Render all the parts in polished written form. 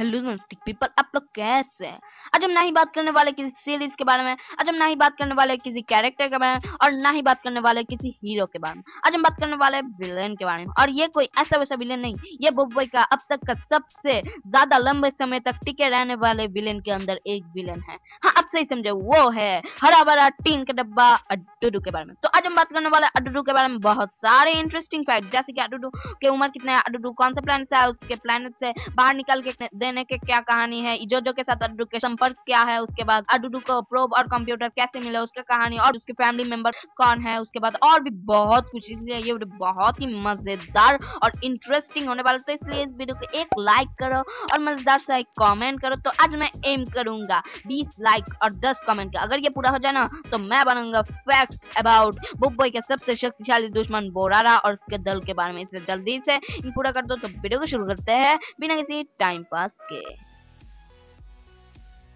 Hello people, आप लोग कैसे हैं? आज हम ना ही बात करने वाले किसी सीरीज के बारे में, आज हम ना ही बात करने वाले किसी कैरेक्टर के बारे में, और ना ही बात करने वाले किसी हीरो के बारे में। आज हम बात करने वाले विलेन के बारे में, और ये कोई ऐसा वैसा विलेन नहीं, ये बोबोई का अब तक का सबसे ज्यादा लंबे समय तक टिके रहने वाले विलेन के अंदर एक विलेन है। हाँ, आप सही समझे, वो है हरा भरा टीन का डब्बा अडूडू के बारे में। तो आज हम बात करने वाले अडूडू के बारे में बहुत सारे इंटरेस्टिंग फैक्ट, जैसे कि अडूडू की उम्र कितना है, अडूडू कौन सा प्लैनेट है, उसके प्लैनेट से बाहर निकल के देने के क्या कहानी है, इजोजो के साथ अडूडू के संपर्क क्या है, उसके बाद अडूडू को प्रोब और कंप्यूटर कैसे मिले, उसका कहानी और उसके फैमिली मेंबर कौन है, उसके बाद और भी बहुत कुछ। इसलिए ये वीडियो बहुत ही मजेदार और इंटरेस्टिंग होने वाला, तो इसलिए इस वीडियो को एक लाइक करो और मजेदार सा एक कॉमेंट करो। तो आज मैं एम करूंगा 20 लाइक और 10 कॉमेंट का। अगर ये पूरा हो जाए ना तो मैं बनूंगा फैक्ट्स अबाउट बोबोई के सबसे शक्तिशाली दुश्मन बोरारा और उसके दल के बारे में। इसलिए जल्दी से पूरा कर दो। तो वीडियो को शुरू करते हैं बिना किसी टाइम पास के।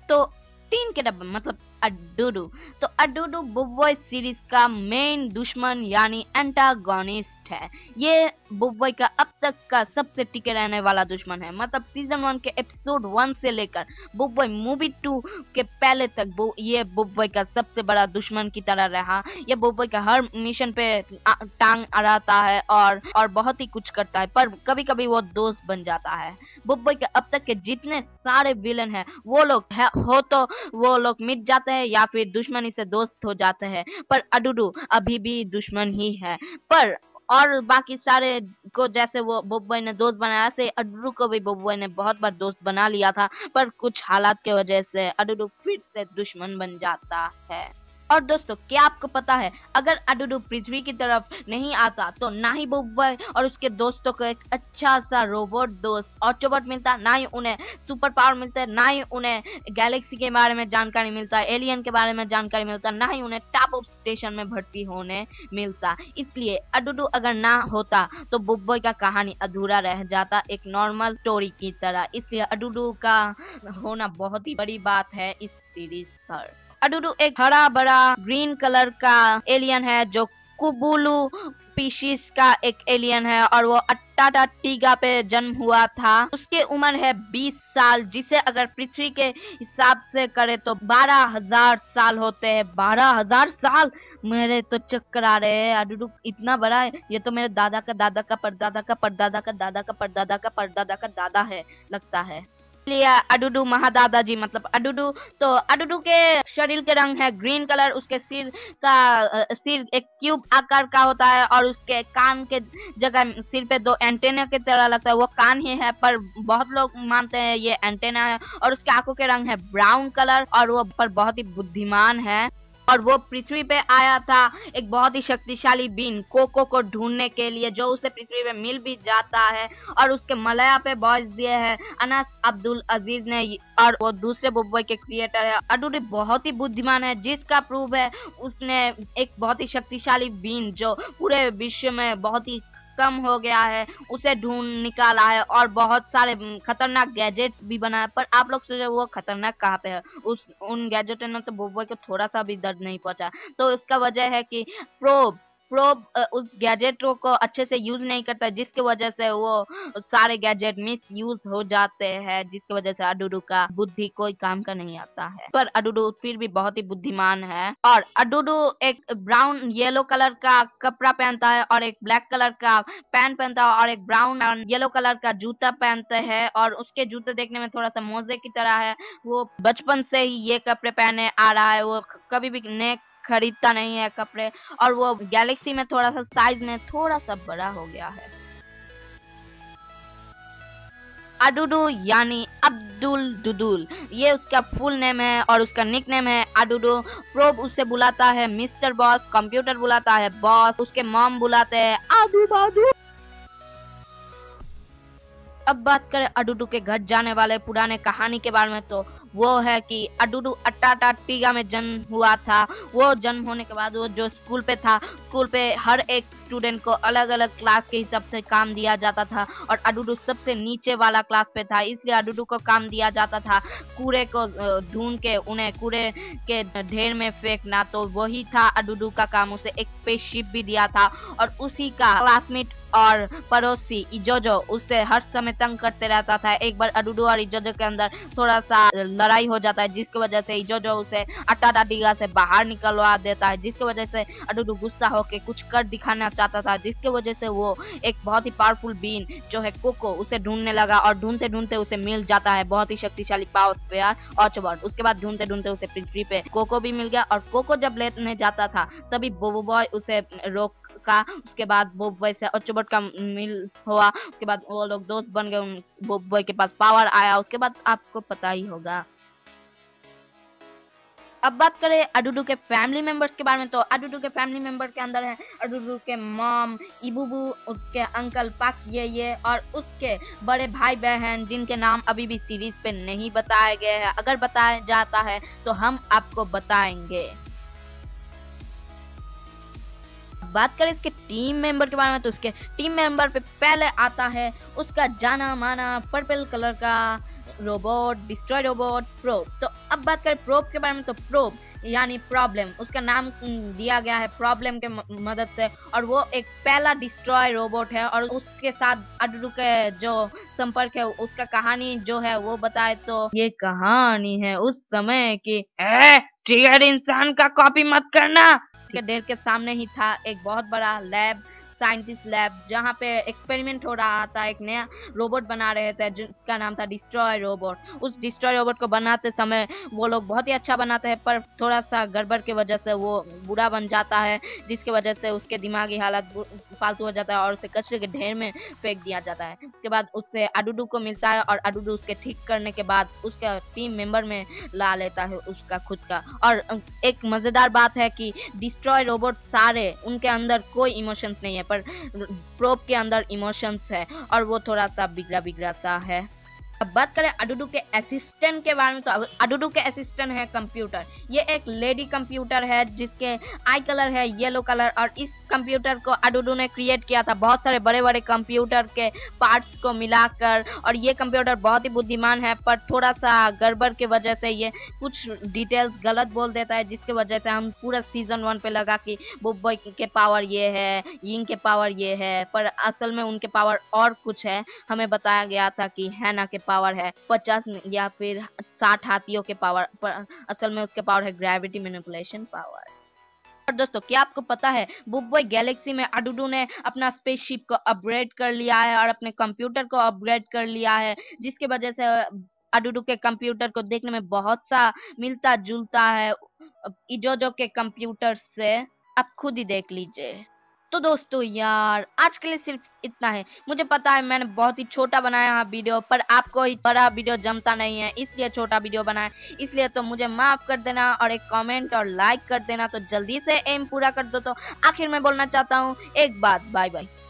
तो टीन के डब्बे मतलब अडूडू, तो अडूडू बोबोई सीरीज का मेन दुश्मन यानी एंटागोनिस्ट है। ये बोबोई का अब तक का सबसे टिके रहने वाला दुश्मन है। मतलब सीजन 1 के एपिसोड 1 से लेकर बोबोई मूवी 2 के पहले तक ये बोबोई का सबसे बड़ा दुश्मन की तरह रहा। ये बोबोई का हर मिशन पे टांग अड़ाता है और बहुत ही कुछ करता है, पर कभी कभी वो दोस्त बन जाता है। बोबोई के अब तक के जितने सारे विलन है वो लोग हो तो वो लोग मिट जाते हैं या फिर दुश्मनी से दोस्त हो जाते हैं, पर अडूडू अभी भी दुश्मन ही है। पर और बाकी सारे को जैसे वो बोबोई ने दोस्त बनाया, ऐसे अडूडू को भी बोबोई ने बहुत बार दोस्त बना लिया था, पर कुछ हालात के वजह से अडूडू फिर से दुश्मन बन जाता है। और दोस्तों, क्या आपको पता है, अगर अडूडू पृथ्वी की तरफ नहीं आता तो ना ही बोबोई और उसके दोस्तों को एक अच्छा सा रोबोट दोस्त ऑटोबॉट मिलता, ना ही उन्हें सुपर पावर मिलता, ना ही उन्हें गैलेक्सी के बारे में जानकारी मिलता, एलियन के बारे में जानकारी मिलता, ना ही उन्हें टॉप ऑफ स्टेशन में भर्ती होने मिलता। इसलिए अडूडू अगर ना होता तो बोबोई का कहानी अधूरा रह जाता, एक नॉर्मल स्टोरी की तरह। इसलिए अडूडू का होना बहुत ही बड़ी बात है इस सीरीज पर। अडूडू एक हरा भरा ग्रीन कलर का एलियन है जो कुकुलू स्पीशीज का एक एलियन है, और वो अटाटा टीगा पे जन्म हुआ था। उसकी उम्र है 20 साल, जिसे अगर पृथ्वी के हिसाब से करे तो 12,000 साल होते हैं। 12,000 साल! मेरे तो चक्कर आ रहे हैं। अडूडू इतना बड़ा है, ये तो मेरे दादा का दादा का परदादा का परदादा का दादा का परदादा का परदादा का दादा है लगता है। लिया अडूडू महादादा जी मतलब अडूडू। तो अडूडू के शरीर के रंग है ग्रीन कलर, उसके सिर एक क्यूब आकार का होता है, और उसके कान के जगह सिर पे दो एंटेना की तरह लगता है, वो कान ही है, पर बहुत लोग मानते हैं ये एंटेना है। और उसके आंखों के रंग है ब्राउन कलर, और वो पर बहुत ही बुद्धिमान है, और वो पृथ्वी पे आया था एक बहुत ही शक्तिशाली बीन कोको को ढूंढने के लिए, जो उसे पृथ्वी पे मिल भी जाता है। और उसके मलया पे वॉइस दिए हैं अनस अब्दुल अजीज ने, और वो दूसरे बोबोई के क्रिएटर है। अडूडू बहुत ही बुद्धिमान है, जिसका प्रूफ है उसने एक बहुत ही शक्तिशाली बीन जो पूरे विश्व में बहुत ही कम हो गया है, उसे ढूंढ निकाला है, और बहुत सारे खतरनाक गैजेट्स भी बनाए। पर आप लोग सोचे वो खतरनाक कहाँ पे है, उन गैजेट ने तो बोबोई को थोड़ा सा भी दर्द नहीं पहुंचा। तो इसका वजह है कि प्रोब उस गैजेटों को अच्छे से यूज नहीं करता, जिसके वजह से वो सारे गैजेट मिस यूज हो जाते हैं, जिसके वजह से अडूडू का बुद्धि कोई काम का नहीं आता है। पर अडूडू फिर भी बहुत ही बुद्धिमान है, और अडूडू एक ब्राउन येलो कलर का कपड़ा पहनता है, और एक ब्लैक कलर का पैंट पहनता है, और एक ब्राउन और येलो कलर का जूता पहनते हैं, और उसके जूते देखने में थोड़ा सा मोजे की तरह है। वो बचपन से ही ये कपड़े पहने आ रहा है, वो कभी भी नए खरीदता नहीं है कपड़े, और वो गैलेक्सी में थोड़ा सा साइज में थोड़ा सा बड़ा हो गया है। अडूडू यानी अब्दुल दुदुल, ये उसका फुल नेम है, और उसका निक नेम है अडूडू। प्रोब उसे बुलाता है मिस्टर बॉस, कंप्यूटर बुलाता है बॉस, उसके मॉम बुलाते हैं आदू बादू। अब बात करें अडूडू के घर जाने वाले पुराने कहानी के बारे में, तो वो है कि अडूडू अटाटा टीगा में जन्म हुआ था। वो जन्म होने के बाद वो जो स्कूल पे था, स्कूल पे हर एक स्टूडेंट को अलग अलग क्लास के हिसाब से काम दिया जाता था, और अडूडू सबसे नीचे वाला क्लास पे था, इसलिए अडूडू को काम दिया जाता था कूड़े को ढूंढ के उन्हें कूड़े के ढेर में फेंकना। तो वही था अडूडू का काम। उसे एक स्पेसशिप भी दिया था, और उसी का क्लासमेट और पड़ोसी इजोजो उसे हर समय तंग करते रहता था। एक बार अडूडू और इजोजो के अंदर थोड़ा सा लड़ाई हो जाता है, जिसकी वजह से इजोजो उसे अटाटा टीगा से बाहर निकलवा देता है, जिसकी वजह से अडूडू गुस्सा होकर कुछ कर दिखाना चाहता था, जिसकी वजह से वो एक बहुत ही पावरफुल बीन जो है कोको उसे ढूंढने लगा और ढूंढते ढूंढते उसे मिल जाता है बहुत ही शक्तिशाली पावर स्पेयर और उसके बाद ढूंढते ढूंढते उसे पृथ्वी पे कोको भी मिल गया। और कोको जब लेने जाता था तभी बोबोबॉय उसे रोक का, उसके बाद बोबॉय से ऑचोबॉट का मिल हुआ, उसके बाद वो लोग दोस्त बन गए, बोबॉय के पास पावर आया, उसके बाद आपको पता ही होगा। अब बात करें अडूडू के फैमिली मेंबर्स के बारे में, तो अडूडू के फैमिली मेंबर के अंदर है अडूडू के मॉम इबुबू, उसके अंकल पाक ये और उसके बड़े भाई बहन जिनके नाम अभी भी सीरीज पे नहीं बताए गए हैं, अगर बताया जाता है तो हम आपको बताएंगे। बात करें इसके टीम मेंबर के बारे में, तो उसके टीम मेंबर पे पहले आता है उसका जाना माना पर्पल कलर का रोबोट डिस्ट्रॉय रोबोट प्रोब। तो अब बात करें प्रोब के बारे में, तो प्रोब यानी प्रॉब्लम, उसका नाम दिया गया है प्रॉब्लम के मदद से, और वो एक पहला डिस्ट्रॉय रोबोट है और उसके साथ अडूडू के जो संपर्क है उसका कहानी जो है वो बताए तो ये कहानी है उस समय की। ट्रिगर इंसान का कॉपी मत करना के डेर के सामने ही था एक बहुत बड़ा लैब, साइंटिस्ट लैब, जहाँ पे एक्सपेरिमेंट हो रहा था, एक नया रोबोट बना रहे थे जिसका नाम था डिस्ट्रॉय रोबोट। उस डिस्ट्रॉय रोबोट को बनाते समय वो लोग बहुत ही अच्छा बनाते हैं, पर थोड़ा सा गड़बड़ की वजह से वो बुरा बन जाता है, जिसकी वजह से उसके दिमागी हालत फालतू हो जाता है और उसे कचरे के ढेर में फेंक दिया जाता है। उसके बाद उससे अडूडू को मिलता है और अडूडू उसके ठीक करने के बाद उसका टीम मेंबर में ला लेता है उसका खुद का। और एक मज़ेदार बात है कि डिस्ट्रॉय रोबोट सारे उनके अंदर कोई इमोशंस नहीं है, पर प्रोब के अंदर इमोशंस है और वो थोड़ा सा बिगड़ा सा है। अब बात करें अडूडू के असिस्टेंट के बारे में, तो अडूडू के असिस्टेंट है कंप्यूटर। ये एक लेडी कंप्यूटर है जिसके आई कलर है येलो कलर, और इस कंप्यूटर को अडूडू ने क्रिएट किया था बहुत सारे बड़े बड़े कंप्यूटर के पार्ट्स को मिलाकर, और ये कंप्यूटर बहुत ही बुद्धिमान है, पर थोड़ा सा गड़बड़ की वजह से ये कुछ डिटेल्स गलत बोल देता है, जिसकी वजह से हम पूरा सीजन 1 पे लगा कि बोबॉय के पावर ये है, यिंग के पावर ये है, पर असल में उनके पावर और कुछ है। हमें बताया गया था कि हैना के पावर है 50 या फिर 60 हाथियों के पावर, पर असल में उसके पावर है ग्रेविटी मैनिपुलेशन पावर। और दोस्तों क्या आपको पता है बोबॉय गैलेक्सी में अडूडू ने अपना स्पेसशिप को अपग्रेड कर लिया है और अपने कंप्यूटर को अपग्रेड कर लिया है, जिसके वजह से अडूडू के कंप्यूटर को देखने में बहुत सा मिलता जुलता है इजोजो के कंप्यूटर से, आप खुद ही देख लीजिए। तो दोस्तों यार आज के लिए सिर्फ इतना है। मुझे पता है मैंने बहुत ही छोटा बनाया है वीडियो, पर आपको ही बड़ा वीडियो जमता नहीं है इसलिए छोटा वीडियो बनाया, इसलिए तो मुझे माफ कर देना और एक कमेंट और लाइक कर देना। तो जल्दी से एम पूरा कर दो। तो आखिर में बोलना चाहता हूँ एक बात, बाय बाय।